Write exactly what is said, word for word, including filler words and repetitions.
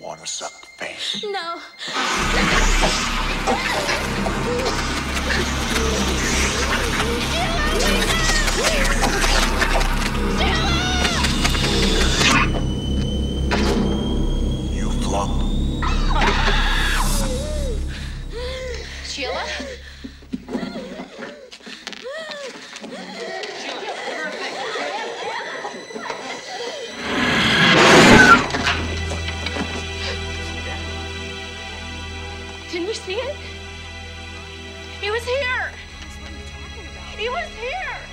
Wanna suck the face? No. You flop. Sheila? Didn't you see it? It was here! It was here!